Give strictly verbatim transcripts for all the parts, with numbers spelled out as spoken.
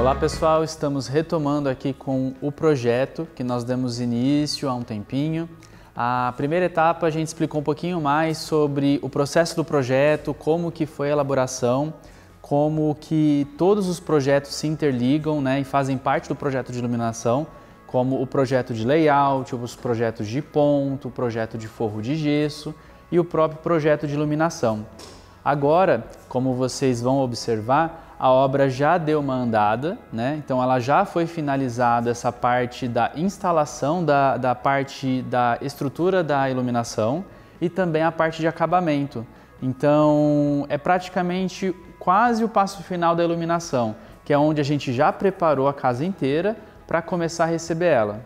Olá pessoal, estamos retomando aqui com o projeto que nós demos início há um tempinho. A primeira etapa a gente explicou um pouquinho mais sobre o processo do projeto, como que foi a elaboração, como que todos os projetos se interligam, né, e fazem parte do projeto de iluminação, como o projeto de layout, os projetos de ponto, o projeto de forro de gesso e o próprio projeto de iluminação. Agora, como vocês vão observar, a obra já deu uma andada, né? Então ela já foi finalizada essa parte da instalação da, da parte da estrutura da iluminação e também a parte de acabamento. Então é praticamente quase o passo final da iluminação, que é onde a gente já preparou a casa inteira para começar a receber ela.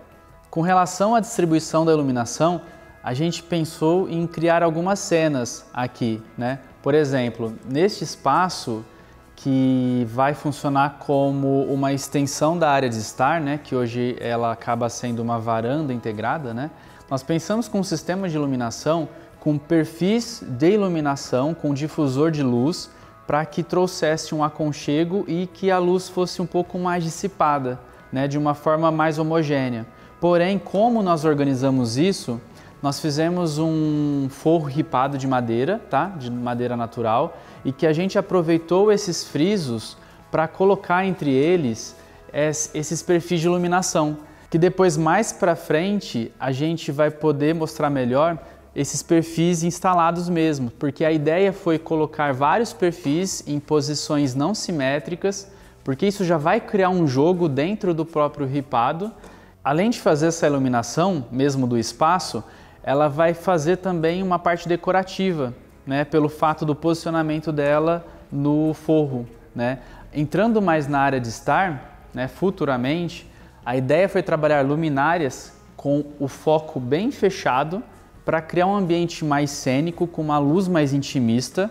Com relação à distribuição da iluminação, a gente pensou em criar algumas cenas aqui, né? Por exemplo, neste espaço que vai funcionar como uma extensão da área de estar, né? Que hoje ela acaba sendo uma varanda integrada, né? Nós pensamos com um sistema de iluminação, com perfis de iluminação, com difusor de luz, para que trouxesse um aconchego e que a luz fosse um pouco mais dissipada, né? De uma forma mais homogênea. Porém, como nós organizamos isso, nós fizemos um forro ripado de madeira, tá? De madeira natural, e que a gente aproveitou esses frisos para colocar entre eles esses perfis de iluminação, que depois mais para frente a gente vai poder mostrar melhor esses perfis instalados mesmo, porque a ideia foi colocar vários perfis em posições não simétricas, porque isso já vai criar um jogo dentro do próprio ripado. Além de fazer essa iluminação mesmo do espaço, ela vai fazer também uma parte decorativa, né, pelo fato do posicionamento dela no forro, né. Entrando mais na área de estar, né, futuramente, a ideia foi trabalhar luminárias com o foco bem fechado para criar um ambiente mais cênico, com uma luz mais intimista.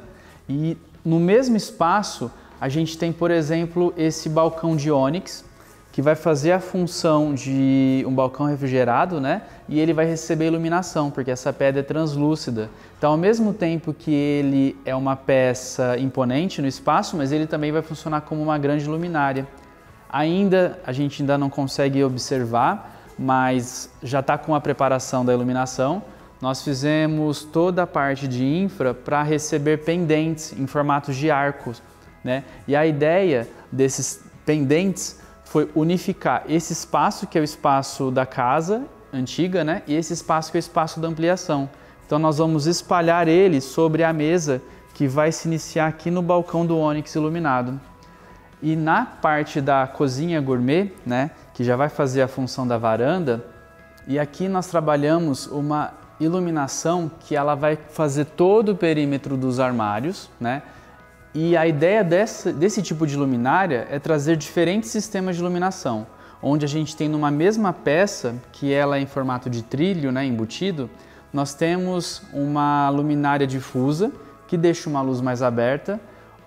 E no mesmo espaço, a gente tem, por exemplo, esse balcão de ônix, que vai fazer a função de um balcão refrigerado, né? E ele vai receber iluminação, porque essa pedra é translúcida. Então, ao mesmo tempo que ele é uma peça imponente no espaço, mas ele também vai funcionar como uma grande luminária. Ainda, a gente ainda não consegue observar, mas já está com a preparação da iluminação. Nós fizemos toda a parte de infra para receber pendentes em formatos de arcos, né? E a ideia desses pendentes foi unificar esse espaço, que é o espaço da casa antiga, né? E esse espaço que é o espaço da ampliação. Então nós vamos espalhar ele sobre a mesa que vai se iniciar aqui no balcão do ônix iluminado. E na parte da cozinha gourmet, né? Que já vai fazer a função da varanda. E aqui nós trabalhamos uma iluminação que ela vai fazer todo o perímetro dos armários, né? E a ideia desse, desse tipo de luminária é trazer diferentes sistemas de iluminação, onde a gente tem numa mesma peça, que ela é em formato de trilho, né, embutido, nós temos uma luminária difusa, que deixa uma luz mais aberta,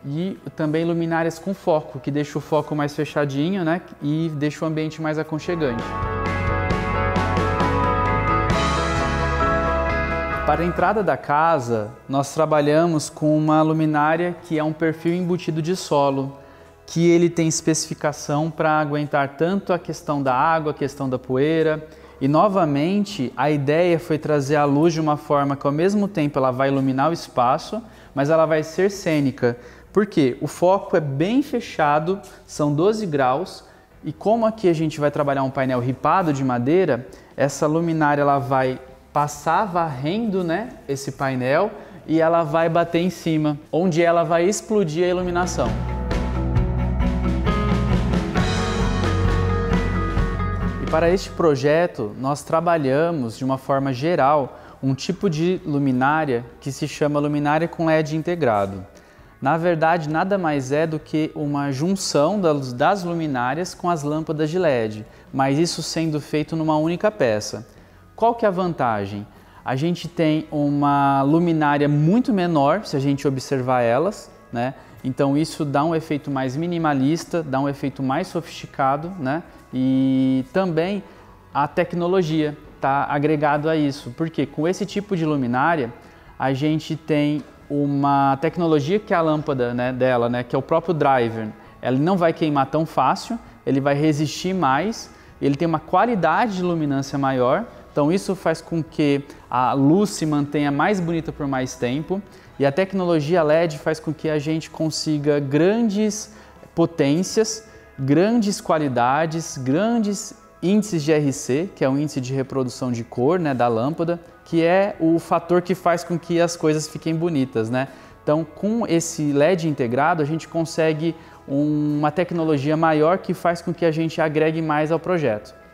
e também luminárias com foco, que deixa o foco mais fechadinho, né, e deixa o ambiente mais aconchegante. Para a entrada da casa, nós trabalhamos com uma luminária que é um perfil embutido de solo, que ele tem especificação para aguentar tanto a questão da água, a questão da poeira. E novamente, a ideia foi trazer a luz de uma forma que ao mesmo tempo ela vai iluminar o espaço, mas ela vai ser cênica. Por quê? O foco é bem fechado, são doze graus, e como aqui a gente vai trabalhar um painel ripado de madeira, essa luminária ela vai passar varrendo, né, esse painel, e ela vai bater em cima, onde ela vai explodir a iluminação. E para este projeto, nós trabalhamos de uma forma geral um tipo de luminária que se chama luminária com L E D integrado. Na verdade, nada mais é do que uma junção das luminárias com as lâmpadas de L E D, mas isso sendo feito numa única peça. Qual que é a vantagem? A gente tem uma luminária muito menor, se a gente observar elas, né? Então isso dá um efeito mais minimalista, dá um efeito mais sofisticado, né? E também a tecnologia está agregado a isso, porque com esse tipo de luminária a gente tem uma tecnologia que é a lâmpada, né, dela, né, que é o próprio driver. Ele não vai queimar tão fácil, ele vai resistir mais, ele tem uma qualidade de luminância maior, então isso faz com que a luz se mantenha mais bonita por mais tempo, e a tecnologia L E D faz com que a gente consiga grandes potências, grandes qualidades, grandes índices de R C, que é o índice de reprodução de cor, né, da lâmpada, que é o fator que faz com que as coisas fiquem bonitas, né? Então, com esse L E D integrado, a gente consegue uma tecnologia maior que faz com que a gente agregue mais ao projeto.